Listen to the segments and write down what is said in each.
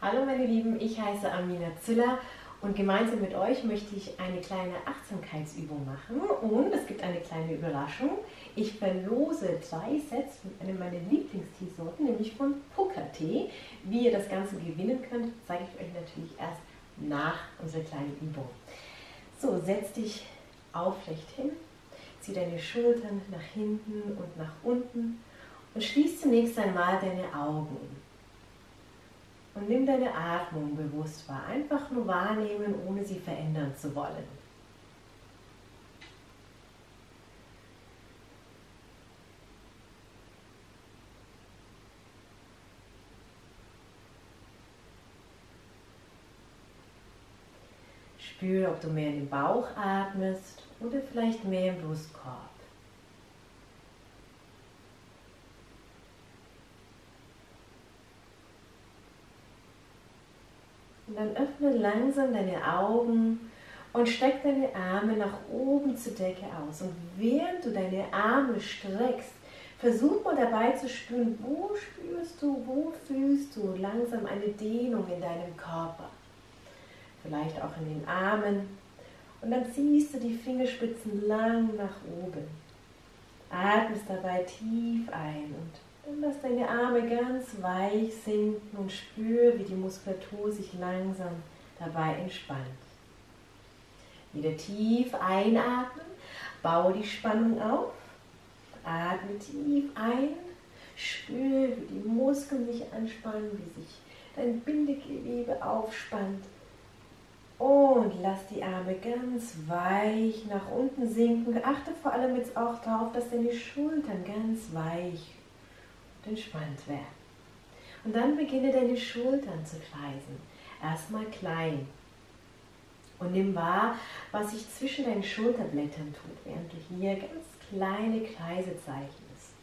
Hallo meine Lieben, ich heiße Amiena Zylla und gemeinsam mit euch möchte ich eine kleine Achtsamkeitsübung machen und es gibt eine kleine Überraschung. Ich verlose 3 Sets von einem meiner Lieblingsteesorten, nämlich von PUKKA-Tee. Wie ihr das Ganze gewinnen könnt, zeige ich euch natürlich erst nach unserer kleinen Übung. So, setz dich aufrecht hin, zieh deine Schultern nach hinten und nach unten und schließ zunächst einmal deine Augen. Und nimm deine Atmung bewusst wahr, einfach nur wahrnehmen, ohne sie verändern zu wollen. Spür, ob du mehr in den Bauch atmest oder vielleicht mehr im Brustkorb. Und dann öffne langsam deine Augen und streck deine Arme nach oben zur Decke aus. Und während du deine Arme streckst, versuch mal dabei zu spüren, wo spürst du, wo fühlst du langsam eine Dehnung in deinem Körper. Vielleicht auch in den Armen. Und dann ziehst du die Fingerspitzen lang nach oben. Atmest dabei tief ein und dann lass deine Arme ganz weich sinken und spür, wie die Muskulatur sich langsam dabei entspannt. Wieder tief einatmen, baue die Spannung auf, atme tief ein, spür, wie die Muskeln sich anspannen, wie sich dein Bindegewebe aufspannt und lass die Arme ganz weich nach unten sinken. Achte vor allem jetzt auch darauf, dass deine Schultern ganz weich entspannt werden. Und dann beginne deine Schultern zu kreisen. Erstmal klein. Und nimm wahr, was sich zwischen deinen Schulterblättern tut, während du hier ganz kleine Kreise zeichnest.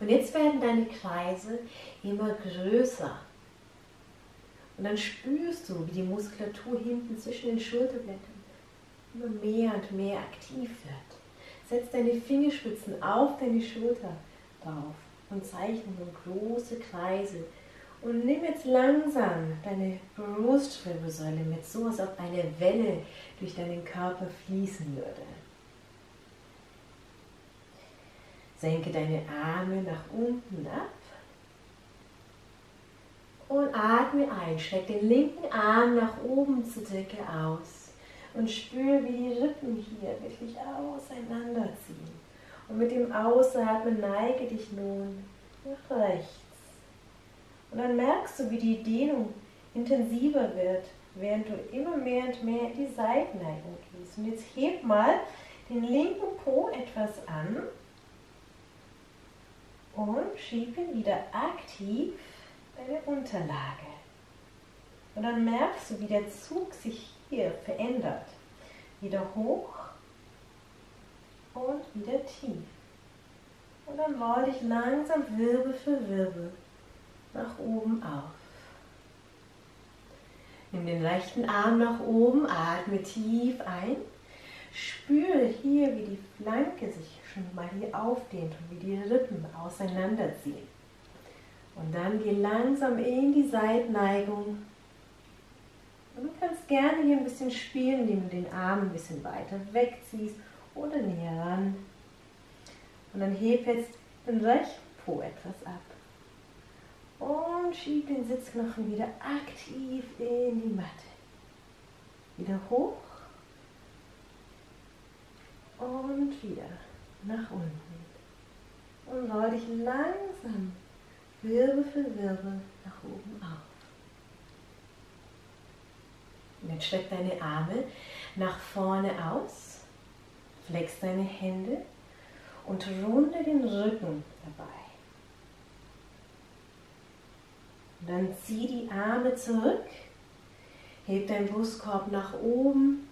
Und jetzt werden deine Kreise immer größer. Und dann spürst du, wie die Muskulatur hinten zwischen den Schulterblättern immer mehr und mehr aktiv wird. Setz deine Fingerspitzen auf deine Schulter drauf. Und zeichne nun große Kreise und nimm jetzt langsam deine Brustwirbelsäule mit, so als ob eine Welle durch deinen Körper fließen würde. Senke deine Arme nach unten ab und atme ein, streck den linken Arm nach oben zur Decke aus und spür, wie die Rippen hier wirklich auseinanderziehen. Und mit dem Ausatmen neige dich nun nach rechts. Und dann merkst du, wie die Dehnung intensiver wird, während du immer mehr und mehr in die Seitenneigung gehst. Und jetzt heb mal den linken Po etwas an und schieb ihn wieder aktiv bei der Unterlage. Und dann merkst du, wie der Zug sich hier verändert. Wieder hoch. Und wieder tief. Und dann roll dich langsam Wirbel für Wirbel nach oben auf. Nimm den rechten Arm nach oben, atme tief ein. Spüre hier, wie die Flanke sich schon mal hier aufdehnt und wie die Rippen auseinanderziehen. Und dann geh langsam in die Seitenneigung. Und du kannst gerne hier ein bisschen spielen, indem du den Arm ein bisschen weiter wegziehst. Oder näher ran. Und dann heb jetzt den rechten Po etwas ab. Und schieb den Sitzknochen wieder aktiv in die Matte. Wieder hoch. Und wieder nach unten. Und roll dich langsam Wirbel für Wirbel nach oben auf. Und jetzt streck deine Arme nach vorne aus. Flex deine Hände und runde den Rücken dabei. Und dann zieh die Arme zurück, heb deinen Brustkorb nach oben,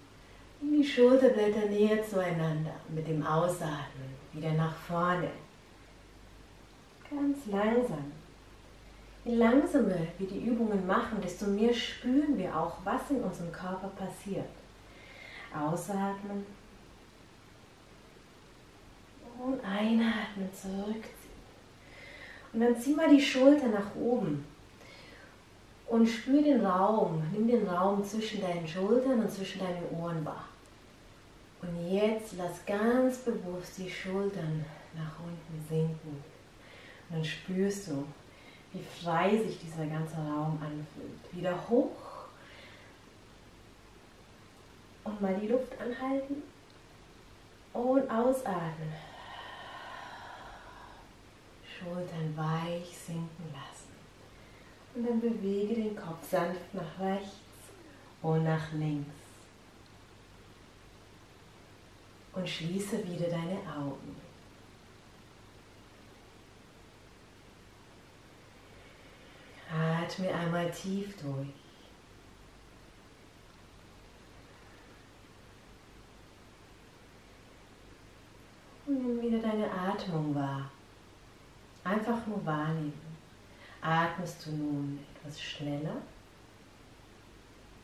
nimm die Schulterblätter näher zueinander. Mit dem Ausatmen wieder nach vorne. Ganz langsam. Je langsamer wir die Übungen machen, desto mehr spüren wir auch, was in unserem Körper passiert. Ausatmen. Und einatmen, zurückziehen. Und dann zieh mal die Schulter nach oben. und spür den Raum, nimm den Raum zwischen deinen Schultern und zwischen deinen Ohren wahr. Und jetzt lass ganz bewusst die Schultern nach unten sinken. Und dann spürst du, wie frei sich dieser ganze Raum anfühlt. Wieder hoch und mal die Luft anhalten und ausatmen. Schultern weich sinken lassen. Und dann bewege den Kopf sanft nach rechts und nach links. Und schließe wieder deine Augen. Atme einmal tief durch. Und nimm wieder deine Atmung wahr. Einfach nur wahrnehmen. Atmest du nun etwas schneller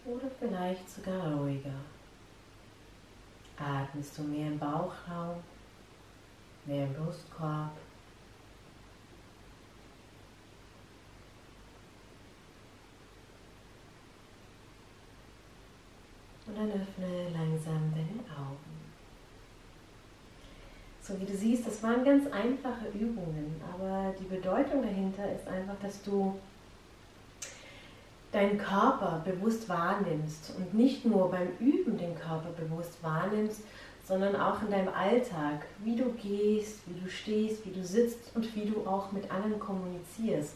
oder vielleicht sogar ruhiger? Atmest du mehr im Bauchraum, mehr im Brustkorb? Und dann öffne langsam deine Augen. So wie du siehst, das waren ganz einfache Übungen, aber die Bedeutung dahinter ist einfach, dass du deinen Körper bewusst wahrnimmst und nicht nur beim Üben den Körper bewusst wahrnimmst, sondern auch in deinem Alltag, wie du gehst, wie du stehst, wie du sitzt und wie du auch mit anderen kommunizierst.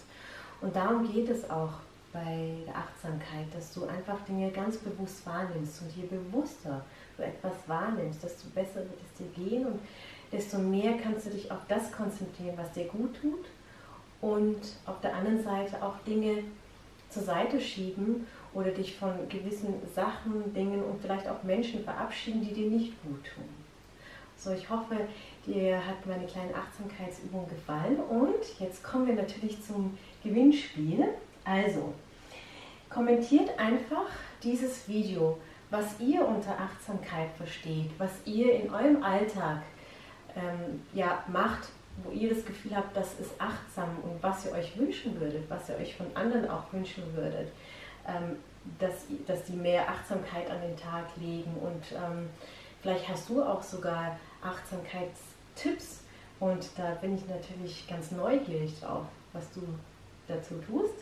Und darum geht es auch bei der Achtsamkeit, dass du einfach Dinge ganz bewusst wahrnimmst und je bewusster du etwas wahrnimmst, desto besser wird es dir gehen und desto mehr kannst du dich auf das konzentrieren, was dir gut tut und auf der anderen Seite auch Dinge zur Seite schieben oder dich von gewissen Sachen, Dingen und vielleicht auch Menschen verabschieden, die dir nicht gut tun. So, ich hoffe, dir hat meine kleine Achtsamkeitsübung gefallen und jetzt kommen wir natürlich zum Gewinnspiel. Also, kommentiert einfach dieses Video, was ihr unter Achtsamkeit versteht, was ihr in eurem Alltag macht, wo ihr das Gefühl habt, das ist achtsam und was ihr euch wünschen würdet, was ihr euch von anderen auch wünschen würdet, dass die mehr Achtsamkeit an den Tag legen und vielleicht hast du auch sogar Achtsamkeitstipps und da bin ich natürlich ganz neugierig drauf, was du dazu tust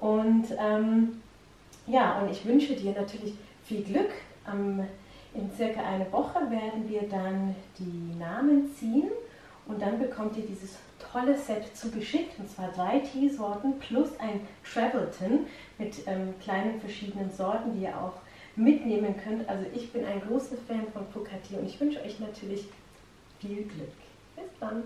und und ich wünsche dir natürlich viel Glück. In circa eine Woche werden wir dann die Namen ziehen. Und dann bekommt ihr dieses tolle Set zugeschickt, und zwar 3 Teesorten plus ein Travelton mit kleinen verschiedenen Sorten, die ihr auch mitnehmen könnt. Also ich bin ein großer Fan von PUKKA Tee und ich wünsche euch natürlich viel Glück. Bis dann!